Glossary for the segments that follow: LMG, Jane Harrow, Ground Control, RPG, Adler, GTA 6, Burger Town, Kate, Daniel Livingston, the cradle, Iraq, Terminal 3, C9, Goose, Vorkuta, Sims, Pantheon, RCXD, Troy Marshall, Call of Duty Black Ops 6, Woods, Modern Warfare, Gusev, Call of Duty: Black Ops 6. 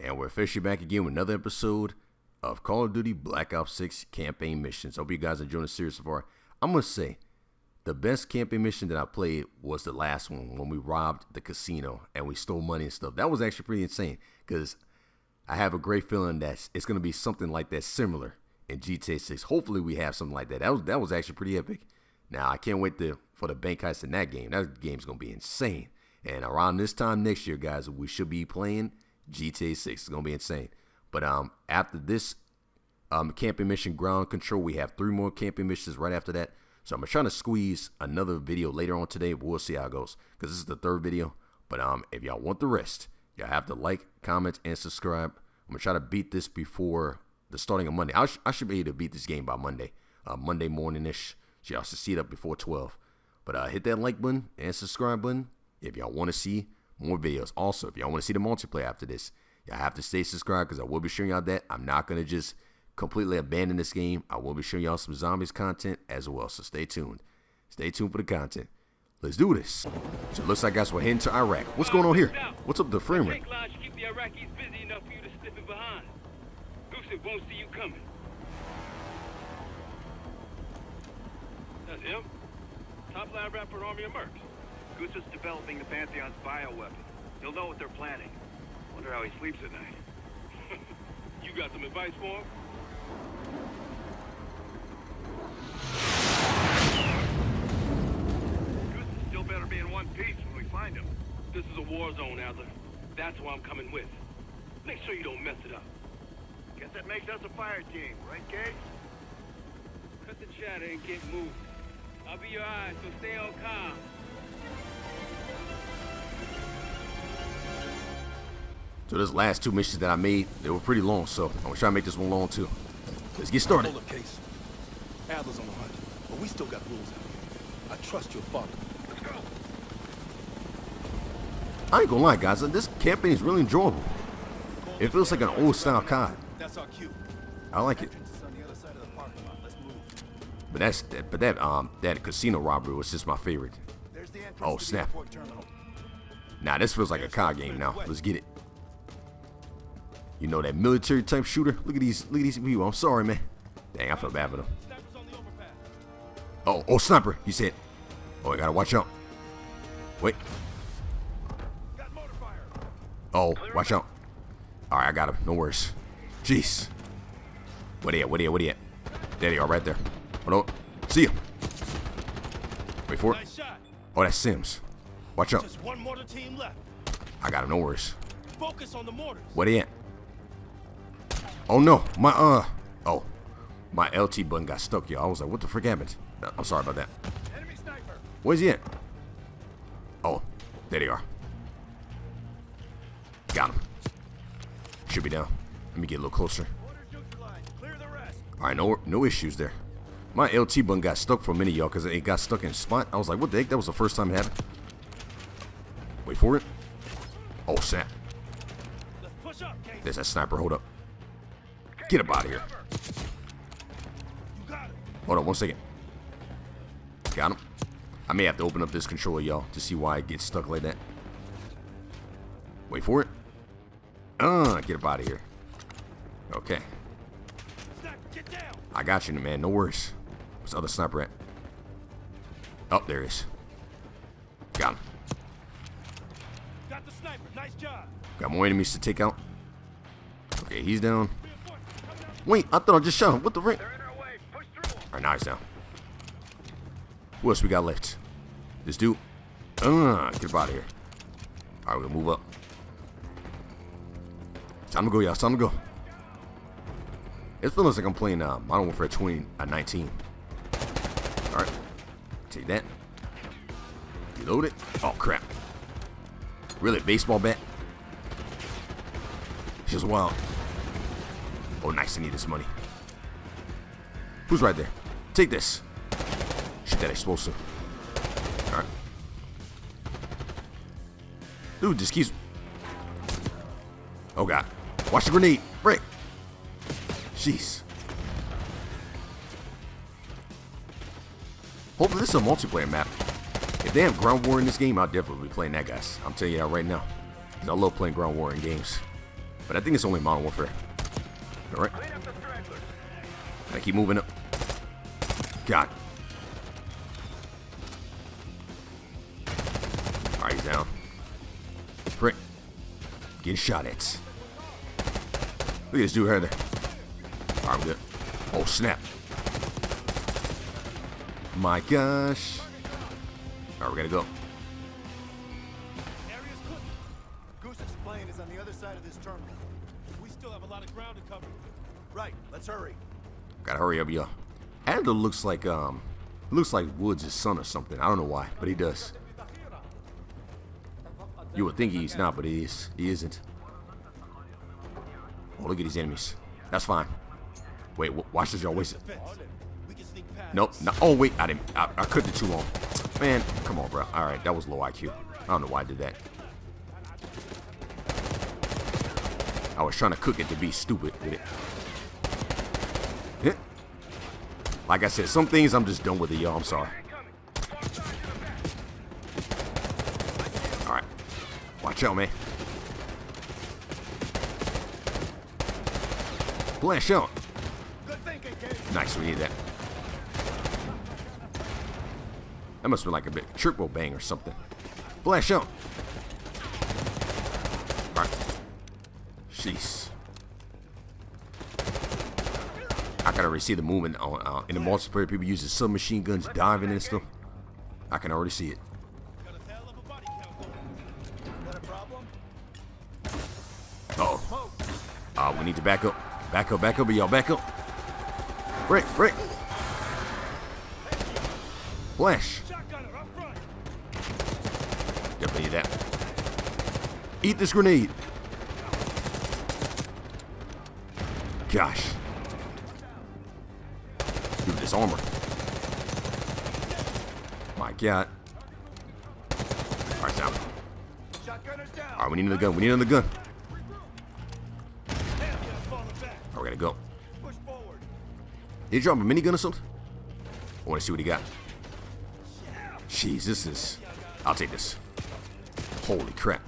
And we're officially back again with another episode of Call of Duty Black Ops 6 campaign missions. I hope you guys are enjoying the series so far. I'm going to say the best campaign mission that I played was the last one when we robbed the casino and we stole money and stuff. That was actually pretty insane because I have a great feeling that it's going to be something like that similar in GTA 6. Hopefully we have something like that. That was actually pretty epic. Now I can't wait for the bank heist in that game. That game's going to be insane. And around this time next year, guys, we should be playing GTA 6 is going to be insane. But after this camping mission, Ground Control, we have 3 more camping missions right after that. So I'm trying to squeeze another video later on today. But we'll see how it goes because this is the 3rd video. But if y'all want the rest, y'all have to like, comment, and subscribe. I'm going to try to beat this before the starting of Monday. I should be able to beat this game by Monday. Monday morning-ish. So y'all should see it up before 12. But hit that like button and subscribe button if y'all want to see more videos. Also, if y'all want to see the multiplayer after this, y'all have to stay subscribed because I will be showing y'all that. I'm not going to just completely abandon this game. I will be showing y'all some zombies content as well. So stay tuned. Stay tuned for the content. Let's do this. So it looks like, guys, we're heading to Iraq. What's going on here? What's up with the frame rate? Keep the Iraqis busy enough for you to slip in behind. Gusev won't see you coming. That's him. Top line rep for Army of Mercs. Goose is developing the Pantheon's bioweapon. He'll know what they're planning. Wonder how he sleeps at night. You got some advice for him? Goose is still better be in one piece when we find him. This is a war zone, Adler. That's who I'm coming with. Make sure you don't mess it up. Guess that makes us a fire team, right, Kate? Cut the chatter and get moved. I'll be your eyes, so stay all calm. So those last 2 missions that I made, they were pretty long, so I'm gonna try to make this one long too. Let's get started. Hold up, Case. Adler's on the hunt, but we still got rules out here. I trust your father. Let's go. I ain't gonna lie, guys. This campaign is really enjoyable. It feels like an old-style COD. That's our cue. I like it. But that casino robbery was just my favorite. Oh snap! Nah, this feels like a COD game now. Let's get it. You know, that military type shooter. Look at these people. I'm sorry, man. Dang, I feel bad for them. Oh, sniper. He said. Oh, I gotta watch out. Wait. Oh, watch out. All right, I got him. No worries. Jeez. Where they at? There they are, right there. Hold on. See ya. Wait for it. Oh, that's Sims. Watch out. I got him. No worries. Where they at? Oh no, my LT button got stuck, y'all. I was like, what the frick happened? I'm sorry about that. Enemy sniper. Where's he at? Oh, there they are. Got him. Should be down. Let me get a little closer. All right, no issues there. My LT button got stuck for a minute, y'all, because it got stuck in spot. I was like, what the heck? That was the first time it happened. Wait for it. Oh snap. There's that sniper. Hold up. Get up out of here. Hold on one second. Got him. I may have to open up this controller, y'all, to see why it gets stuck like that. Wait for it. Get up out of here. Okay. I got you, man. No worries. Where's the other sniper at? Oh, there he is. Got him. Got the sniper. Nice job. Got more enemies to take out. Okay, he's down. Wait, I thought I just shot him. What the frick? Alright, now he's down. What else we got left? This dude. Get up out of here. Alright, we're gonna move up. Time to go, y'all. Time to go. It feels like I'm playing Modern Warfare 2019. Alright. Take that. Reload it. Oh, crap. Really, baseball bat? It's just wild. Oh, nice. I need this money. Who's right there? Take this. Shoot that explosive. All right. Dude, just keeps... Oh, God. Watch the grenade. Break. Jeez. Hopefully this is a multiplayer map. If they have Ground War in this game, I'll definitely be playing that, guys. I'm telling you that right now. Because I love playing Ground War in games. But I think it's only Modern Warfare. Alright. Gotta keep moving up. God. Alright, he's down. Prick. Getting shot at. Look at this dude right there. Alright, I'm good. Oh, snap. My gosh. Alright, we gotta go. Goose's plane is on the other side of this terminal. We still have a lot of ground to cover. Right, let's hurry. Gotta hurry up, y'all. Adler looks like Woods' his son or something. I don't know why, but he does. You would think he's not, but he is. He isn't. Oh, look at these enemies. That's fine. Wait, watch this, y'all. Waste it. Nope. No. Oh, wait. I didn't. I cut the two on. Man, come on, bro. All right, that was low IQ. I don't know why I did that. I was trying to cook it to be stupid with it. Like I said, some things I'm just done with it, y'all. I'm sorry. All right. Watch out, man. Flash out. Nice, we need that. That must be like a bit triple bang or something. Flash out. All right. Jeez. I can already see the movement on, in the multiplayer. People using submachine guns, diving and stuff. I can already see it. Uh-oh. We need to back up. Back up, back up, y'all. Back up. Brick, brick. Flash. Definitely need that. Eat this grenade. Gosh. This armor. My God. Alright, down. Alright, we need another gun. We need another gun. Alright, we gotta go. Did he drop a minigun or something? I wanna see what he got. Jeez, this is. I'll take this. Holy crap.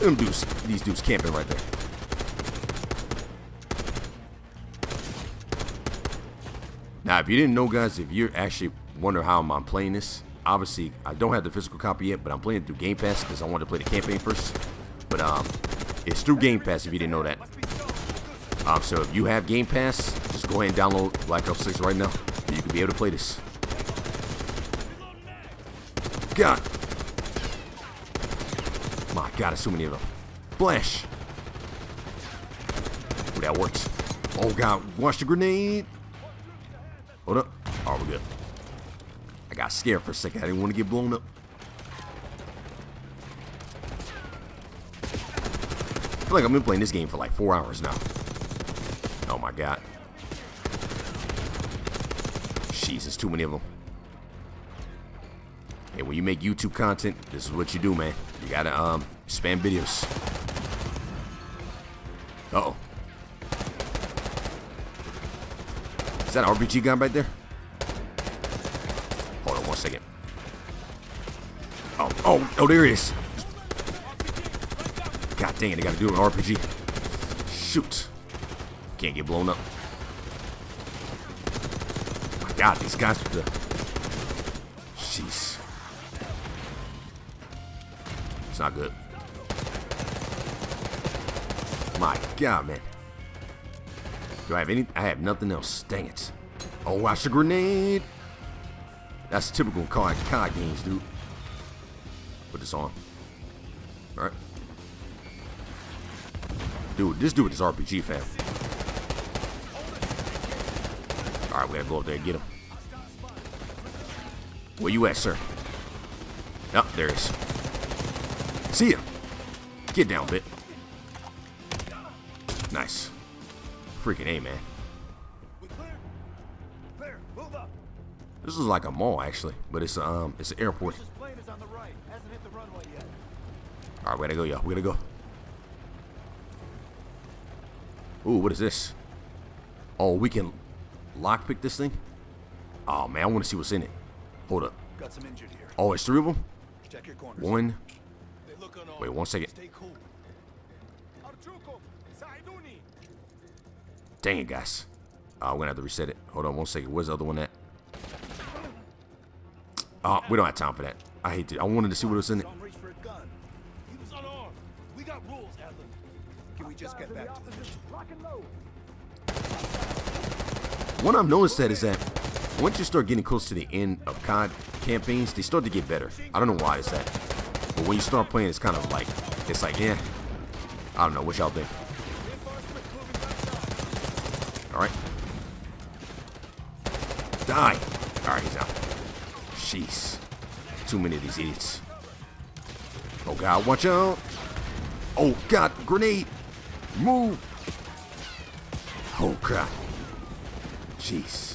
These dudes camping right there. Now, if you didn't know, guys, if you're actually wondering how I'm playing this, obviously, I don't have the physical copy yet, but I'm playing it through Game Pass because I wanted to play the campaign first. But it's through Game Pass if you didn't know that. So if you have Game Pass, just go ahead and download Black Ops 6 right now. And you can be able to play this. God. My God, there's so many of them. Flash. Oh, that works. Oh, God. Watch the grenade. Hold up. Oh, we're good. I got scared for a second. I didn't want to get blown up. I feel like I've been playing this game for like 4 hours now. Oh, my God. Jesus, too many of them. Hey, when you make YouTube content, this is what you do, man. You gotta spam videos. Uh-oh. Is that an RPG gun right there? Hold on one second. Oh, oh, oh, there it is. God dang it, I gotta do an RPG. Shoot. Can't get blown up. My God, these guys with the... Jeez. It's not good. My God, man. Do I have any? I have nothing else. Dang it. Oh, watch the grenade. That's typical COD games, dude. Put this on. Alright. Dude, this dude is RPG, fam. Alright, we gotta go up there and get him. Where you at, sir? Oh, there he is. See ya. Get down, bit. Nice. Freaking A, man. This is like a mall, actually, but it's an airport. All right, we gotta go, y'all. We gotta go. Ooh, what is this? Oh, we can lockpick this thing. Oh man, I want to see what's in it. Hold up. Got some injured here. Oh, it's three of them. Check your corners. One. Wait, one second. Dang it, guys. I'm going to have to reset it. Hold on one second. Where's the other one at? Oh, we don't have time for that. I hate it. I wanted to see what was in it. What I've noticed that is that once you start getting close to the end of COD campaigns, they start to get better. I don't know why it's that. But when you start playing, it's kind of like, it's like, yeah. I don't know. What y'all think? Alright. Die. Alright, he's out. Jeez. Too many of these idiots. Oh, God. Watch out. Oh, God. Grenade. Move. Oh, God. Jeez.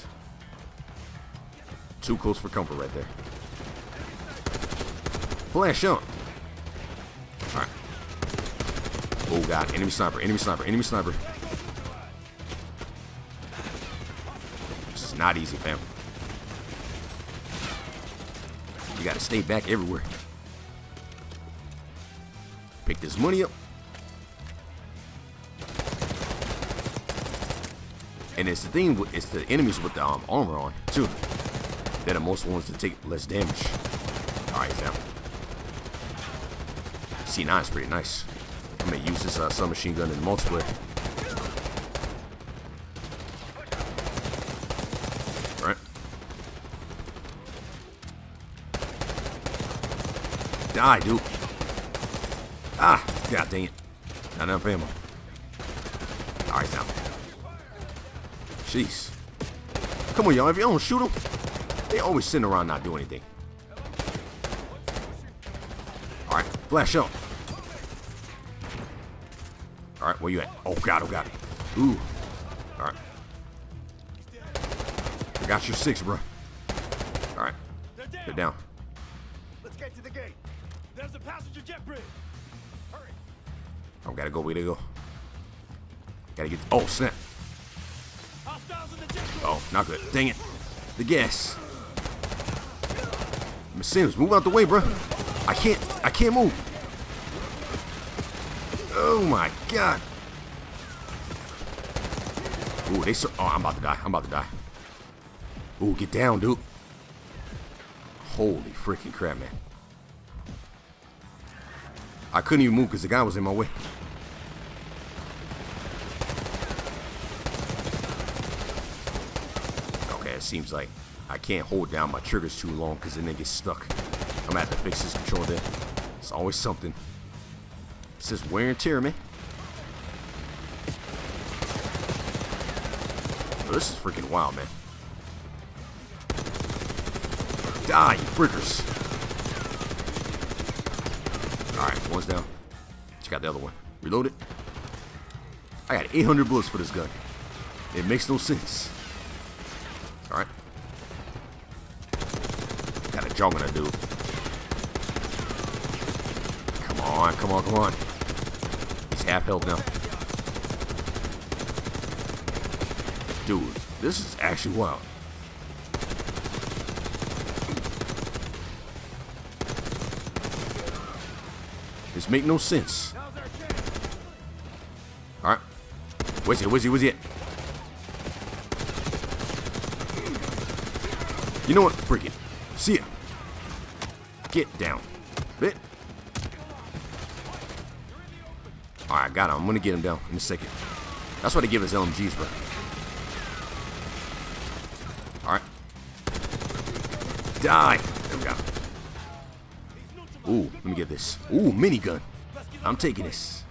Too close for comfort right there. Flash up. Alright. Oh, God. Enemy sniper. Enemy sniper. Enemy sniper. This is not easy, fam. You gotta stay back everywhere. Pick this money up. And it's the thing, it's the enemies with the armor on, too. They're the most ones to take less damage. Alright, now. C9 is pretty nice. I'm gonna use this submachine gun in the multiplayer. Alright. Die, dude. Ah, god dang it. Not enough ammo. Alright, now. Jeez. Come on, y'all. If you don't shoot them, they always sitting around not doing anything. Alright, flash up. Alright, where you at? Oh, God, oh, God. Ooh. Alright. I got your six, bro. Alright. They're down. Let's get to the gate. There's the passenger jet bridge. Hurry. I gotta go. We gotta go. Gotta get. Oh, snap. Oh, not good. Dang it. The gas. Miss Sims, move out the way, bro. I can't move. Oh my God. Ooh, they. Oh, I'm about to die. I'm about to die. Ooh, get down, dude. Holy freaking crap, man. I couldn't even move because the guy was in my way. Seems like I can't hold down my triggers too long because then they get stuck. I'm gonna have to fix this control there. It's always something. It's just wear and tear, man. Oh, this is freaking wild, man. Die, you frickers. Alright, one's down. Check out the other one. Reload it. I got 800 bullets for this gun. It makes no sense. Alright. Got a jog on a dude. Come on, come on, come on. He's half health now. Dude, this is actually wild. This make no sense. Alright. Where's he? Where's he? Where's he at? You know what? Freak it. See ya. Get down. Bit. Alright, got him. I'm gonna get him down in a second. That's why they give us LMGs, bro. Alright. Die. There we go. Ooh, let me get this. Ooh, minigun. I'm taking this.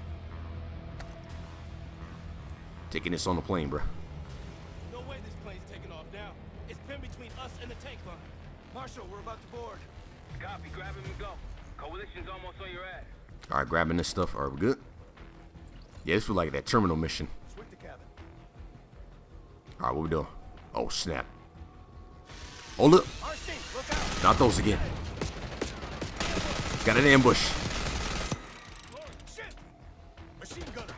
Taking this on the plane, bro. Marshal, we're about to board. Copy, grab him and go. Coalition's almost on your ass. All right, grabbing this stuff. All right, we good? Yeah, this was like that terminal mission. Switch the cabin. All right, what we doing? Oh, snap. Oh, look. RC, look out. Not those again. Got an ambush. Lord, shit. Machine gunner.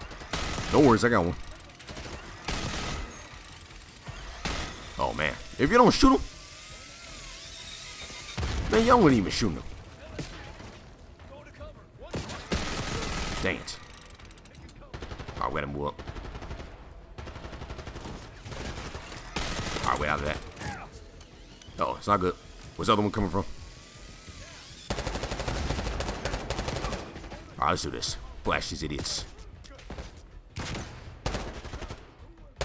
No worries, I got one. Oh, man. If you don't shoot him, man, y'all wouldn't even shoot him. Dang it. let him whoop. Alright, we're out of that. Uh-oh, it's not good. Where's the other one coming from? Alright, let's do this. Flash these idiots.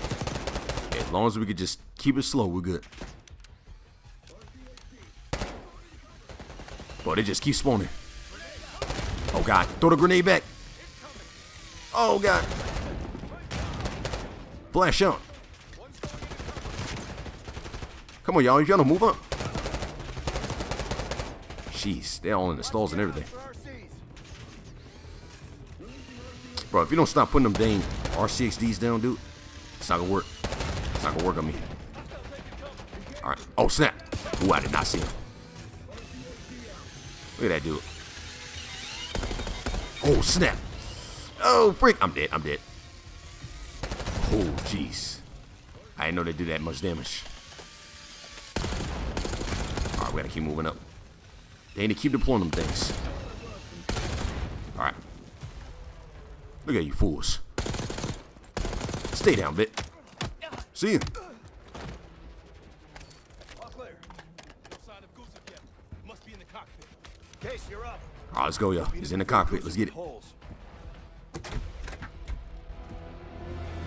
As long as we could just keep it slow, we're good. Boy, they just keep spawning. Oh, God. Throw the grenade back. Oh, God. Flash out. Come on, y'all. Y'all don't move up. Jeez, they're all in the stalls and everything. Bro, if you don't stop putting them dang RCXDs down, dude, it's not gonna work. It's not gonna work on me. Alright. Oh, snap. Ooh, I did not see him. Look at that dude. Oh, snap. Oh, freak. I'm dead. I'm dead. Oh, jeez. I didn't know they do that much damage. Alright, we gotta keep moving up. They need to keep deploying them things. Alright. Look at you fools. Stay down, Vic. See you. Alright, let's go, yo. He's in the cockpit. Let's get it.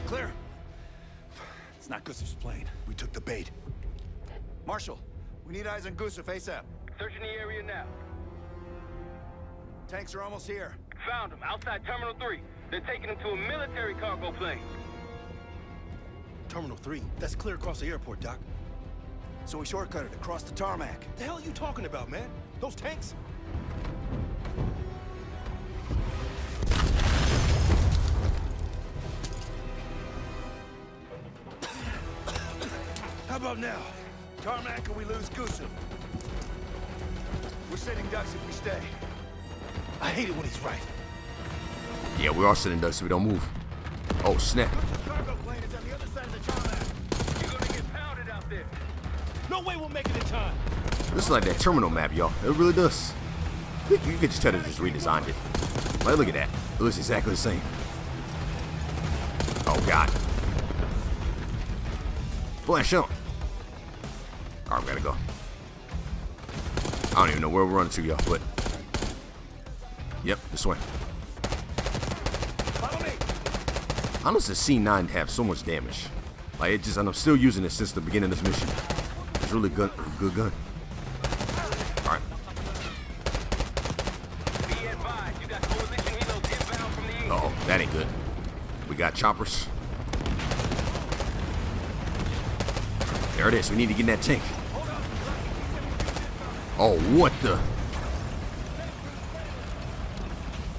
Clear. It's not Gusev's plane. We took the bait. Marshal, we need eyes on Gusev ASAP. Searching the area now. Tanks are almost here. Found them outside Terminal 3. They're taking them to a military cargo plane. Terminal 3. That's clear across the airport, Doc. So we shortcutted across the tarmac. The hell are you talking about, man? Those tanks? How about now? Tarmac or we lose Gusev. We're sitting ducks if we stay. I hate it when he's right. Yeah, we are sitting ducks if we don't move. Oh, snap. No way we'll make it in time. This is like that terminal map, y'all. It really does. You could just tell they just redesigned it. Like, look at that. It looks exactly the same. Oh, God. Flash out. All right, we gotta go. I don't even know where we're running to, y'all, but... Yep, this way. How does the C9 have so much damage? Like, it just... And I'm still using it since the beginning of this mission. Really good gun. All right. Uh-oh, that ain't good. We got choppers. There it is. We need to get in that tank. Oh, what the?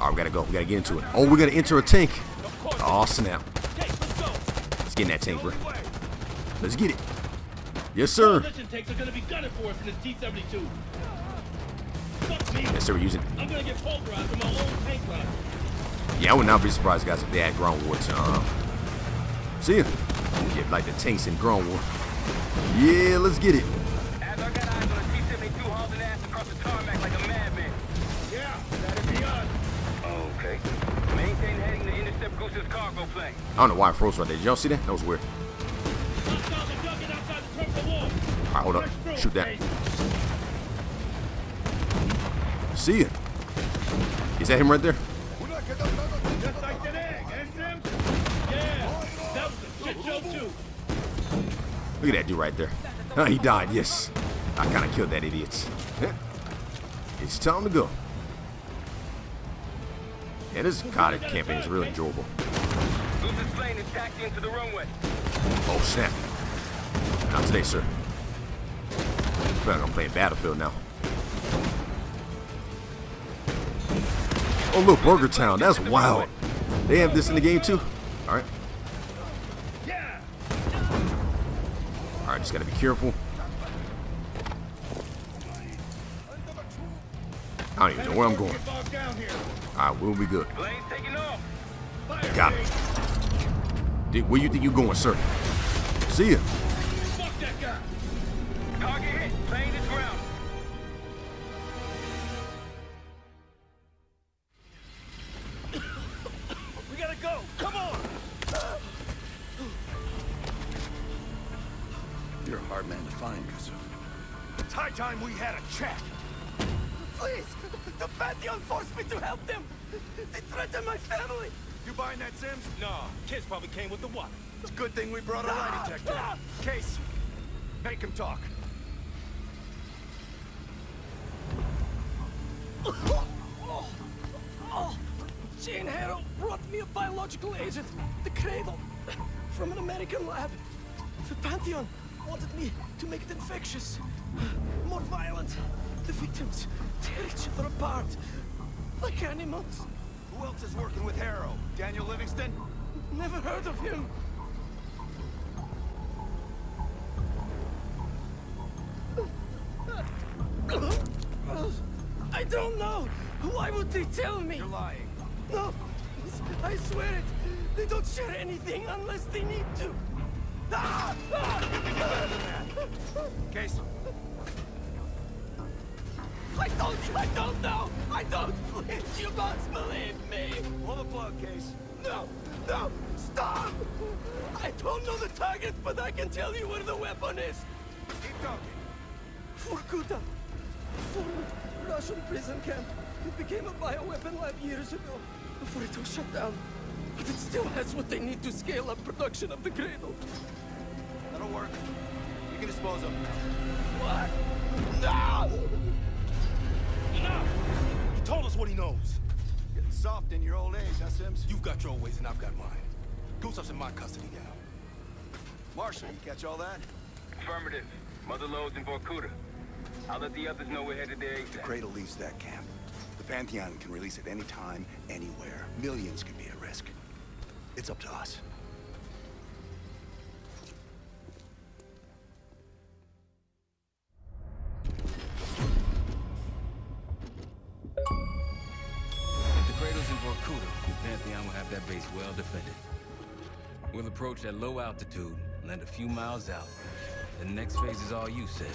All right, we gotta go. We gotta get into it. Oh, we gotta enter a tank. Oh, snap. Let's get in that tank, bro. Let's get it. Yes, sir. Yes, sir, we're using. Yeah, I would not be surprised, guys, if they had ground war too. See ya. We get like the tanks in ground war. Yeah, let's get it. I don't know why I froze right there. Did y'all see that? That was weird. Alright, hold up. Shoot that. See ya. Is that him right there? Look at that dude right there. Oh, he died, yes. I kind of killed that idiot. It's time to go. Yeah, this cottage campaign is really enjoyable. Oh, snap. Not today, sir. I'm gonna play Battlefield now. Oh, look, Burger Town. That's wild. They have this in the game too. All right. All right, just gotta be careful. I don't even know where I'm going. All right, we'll be good. Got it. Dude, where you think you're going, sir? See ya. Target hit. Plane is ground. We gotta go. Come on. You're a hard man to find, Gusev. It's high time we had a chat. Please! The Pantheon forced me to help them! They threatened my family! You buying that, Sims? No, kids probably came with the water. It's a good thing we brought a lie detector. Case, make him talk. Oh, Jane Harrow brought me a biological agent, the Cradle, from an American lab. The Pantheon wanted me to make it infectious, more violent. The victims tear each other apart, like animals. Who else is working with Harrow? Daniel Livingston? Never heard of him. I don't know. Why would they tell me? You're lying. No, I swear it. They don't share anything unless they need to. Ah! Case. I don't know. I don't. Please, you must believe me. Pull the plug, Case. No, no, stop! I don't know the target, but I can tell you where the weapon is. Keep talking. Vorkuta, former Russian prison camp. It became a bioweapon lab years ago, before it was shut down. But it still has what they need to scale up production of the Cradle. That'll work. You can dispose of them. What? No! Enough! He told us what he knows. Getting soft in your old age, huh, Sims? You've got your own ways and I've got mine. Gusev's in my custody now. Marshal, you catch all that? Affirmative. Mother Lowe's in Vorkuta. I'll let the others know we're headed there. The Cradle leaves that camp. The Pantheon can release it any time, anywhere. Millions could be at risk. It's up to us. If the Cradle's in Vorkuta, the Pantheon will have that base well defended. We'll approach at low altitude, land a few miles out. The next phase is all you said.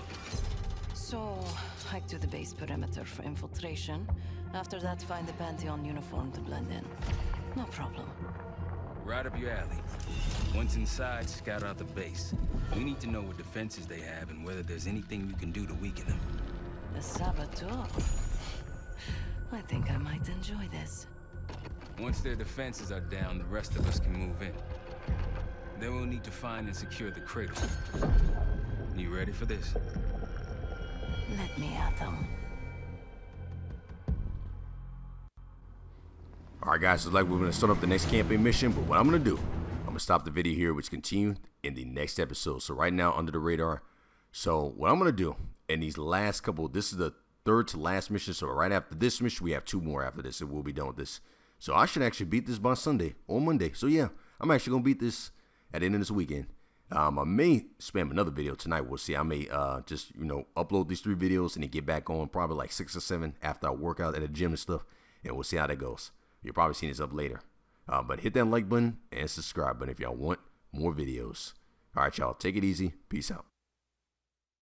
So, hike to the base perimeter for infiltration. After that, find the Pantheon uniform to blend in. No problem. Right up your alley. Once inside, scout out the base. We need to know what defenses they have and whether there's anything you can do to weaken them. The saboteur? I think I might enjoy this. Once their defenses are down, the rest of us can move in. Then we'll need to find and secure the Cradle. You ready for this? Let me at them. Alright guys, so like we're gonna start up the next campaign mission, but what I'm gonna do, I'm gonna stop the video here, which continues in the next episode. So right now, Under the Radar. So what I'm gonna do in these last couple, this is the third to last mission. So right after this mission, we have two more after this, and we'll be done with this. So I should actually beat this by Sunday or Monday. So yeah, I'm actually gonna beat this at the end of this weekend. I may spam another video tonight. We'll see. I may just, you know, upload these 3 videos and then get back on probably like 6 or 7 after I work out at the gym and stuff. And we'll see how that goes. You'll probably see this up later. But hit that like button and subscribe button if y'all want more videos. All right, y'all. Take it easy. Peace out.